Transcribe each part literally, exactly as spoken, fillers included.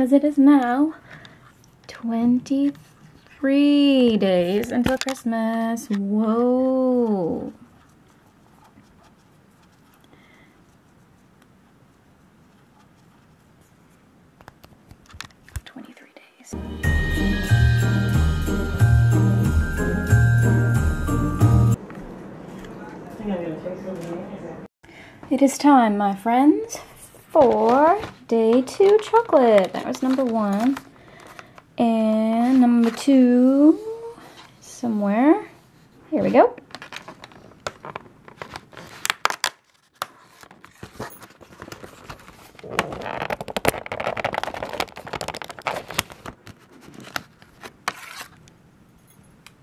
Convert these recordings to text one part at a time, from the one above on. because it is now twenty-three days until Christmas. Whoa. twenty-three days. It is time, my friends, for day two chocolate. That was number one. And number two, somewhere. Here we go.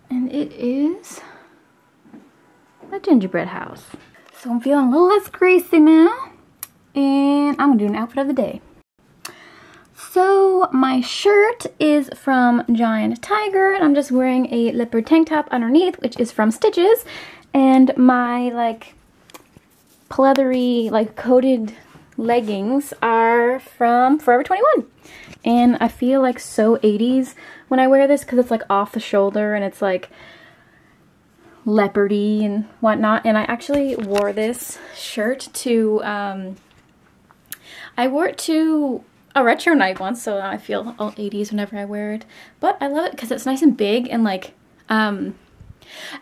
And it is a gingerbread house. So I'm feeling a little less greasy now, and I'm gonna do an outfit of the day. So my shirt is from Giant Tiger, and I'm just wearing a leopard tank top underneath, which is from Stitches, and my like pleathery, like coated leggings are from Forever twenty-one. And I feel like so eighties when I wear this because it's like off the shoulder and it's like leopardy and whatnot. And I actually wore this shirt to um I wore it to a retro night once, so I feel all eighties whenever I wear it, but I love it because it's nice and big and like um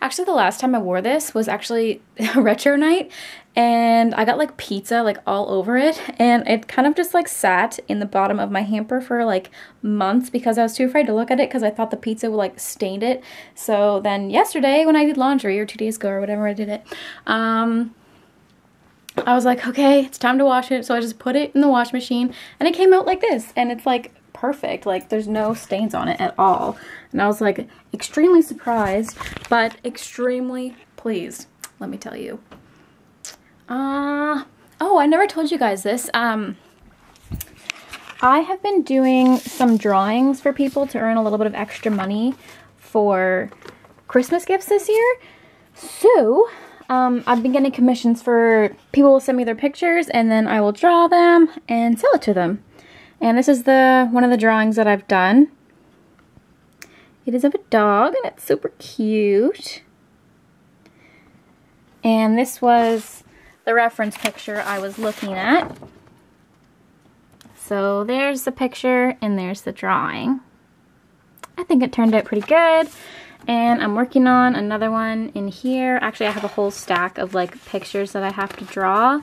actually the last time I wore this was actually a retro night, and I got like pizza like all over it, and it kind of just like sat in the bottom of my hamper for like months because I was too afraid to look at it because I thought the pizza would like stained it. So then yesterday when I did laundry, or two days ago or whatever I did it, um I was like, okay, it's time to wash it, so I just put it in the wash machine and it came out like this, and it's like perfect. Like there's no stains on it at all, and I was like extremely surprised but extremely pleased, let me tell you. Uh oh, I never told you guys this. um I have been doing some drawings for people to earn a little bit of extra money for Christmas gifts this year. So Um, I've been getting commissions for people will send me their pictures, and then I will draw them and sell it to them. And this is the one of the drawings that I've done. It is of a dog, and it's super cute. And this was the reference picture I was looking at. So there's the picture, and there's the drawing. I think it turned out pretty good. And I'm working on another one in here. Actually, I have a whole stack of like pictures that I have to draw.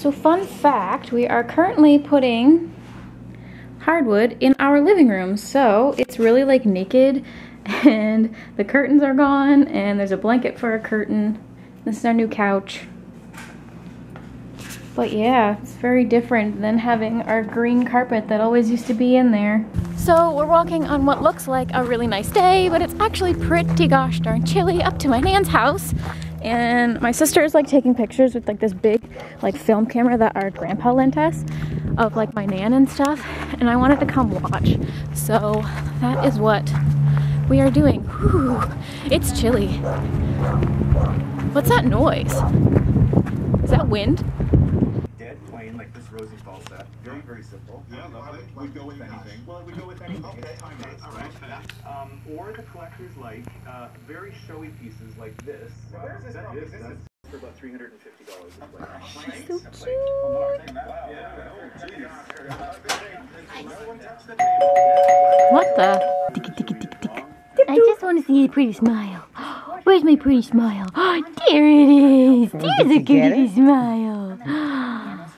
So fun fact, we are currently putting hardwood in our living room. So it's really like naked, and the curtains are gone, and there's a blanket for a curtain. This is our new couch. But yeah, it's very different than having our green carpet that always used to be in there. So we're walking on what looks like a really nice day, but it's actually pretty gosh darn chilly up to my nan's house. And my sister is like taking pictures with like this big like film camera that our grandpa lent us of like my nan and stuff. And I wanted to come watch. So that is what we are doing. Whew, it's chilly. What's that noise? Is that wind? Like this rosy falsetto. Very, very simple. Yeah, lovely. We go with anything. Well, we go with anything. Okay, all right. Um, or the collectors like uh, very showy pieces like this. Wow. Where's this from? Is this for about three hundred fifty dollars a plate. She's so cute. What the? I just want to see your pretty smile. Where's my pretty smile? Oh, there it is. There's a cutie smile.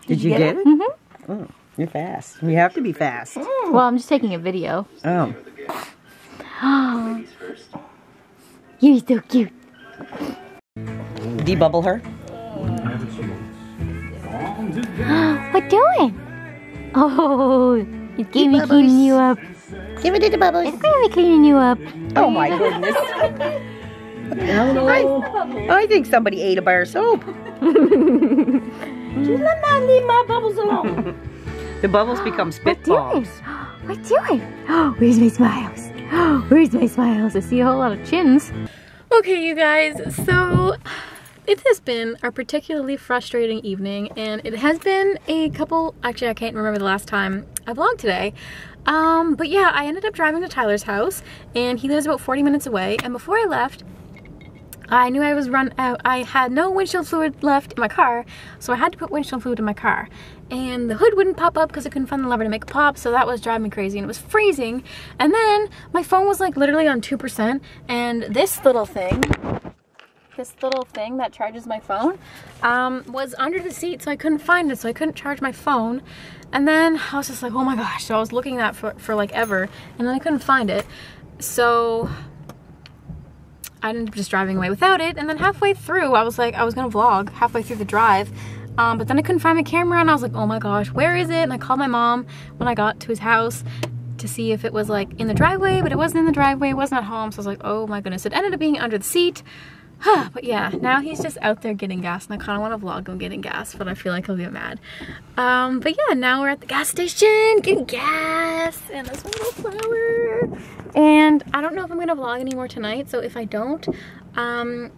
Did you, you get, get it? it? Mm-hmm. Oh, you're fast. You have to be fast. Well, I'm just taking a video. Oh. Oh. You're so cute. Debubble her. What doing? Oh, it's gonna be cleaning you up. Give it to the bubbles. It's gonna be cleaning you up. Oh my goodness. I, I think somebody ate a bar of soap. Just let me leave my bubbles alone. The bubbles become spitballs. What doing? Oh, where's my smiles? Oh, where's my smiles? I see a whole lot of chins. Okay, you guys, so It has been a particularly frustrating evening, and it has been a couple, actually I can't remember the last time I vlogged today. Um, but yeah, I ended up driving to Tyler's house, and he lives about forty minutes away, and before I left, I knew I was run out. I had no windshield fluid left in my car, so I had to put windshield fluid in my car. And the hood wouldn't pop up because I couldn't find the lever to make it pop, so that was driving me crazy, and it was freezing. And then my phone was like literally on two percent, and this little thing, this little thing that charges my phone, um, was under the seat, so I couldn't find it, so I couldn't charge my phone. And then I was just like, oh my gosh, so I was looking at it for, for like ever, and then I couldn't find it. So I ended up just driving away without it, and then halfway through I was like, I was gonna vlog halfway through the drive, um, but then I couldn't find my camera, and I was like, oh my gosh, where is it? And I called my mom when I got to his house to see if it was like in the driveway, but it wasn't in the driveway, it wasn't at home, so I was like, oh my goodness, it ended up being under the seat. But yeah, now he's just out there getting gas, and I kind of want to vlog him getting gas, but I feel like he'll get mad. Um, but yeah, now we're at the gas station getting gas, and this little flower. And I don't know if I'm going to vlog anymore tonight, so if I don't, um,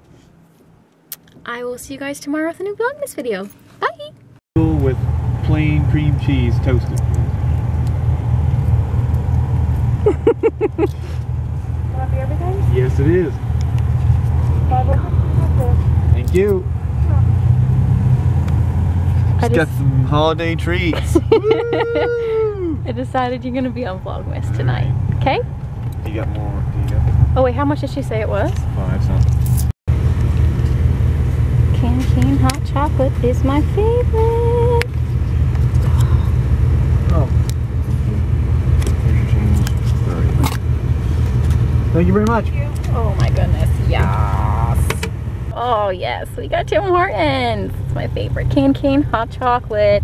I will see you guys tomorrow with a new Vlogmas video. Bye! With plain cream cheese toasted. Will that be everything? Yes, it is. Thank you. I just got some holiday treats. I decided you're gonna be on Vlogmas tonight. Okay? You got more. You got... Oh wait, how much did she say it was? Five cents. Canteen hot chocolate is my favorite. Oh. Here's your change. Sorry. Thank you very much. You. Oh my goodness. Yeah. Oh yes, we got Tim Hortons. It's my favorite. Can Cane hot chocolate.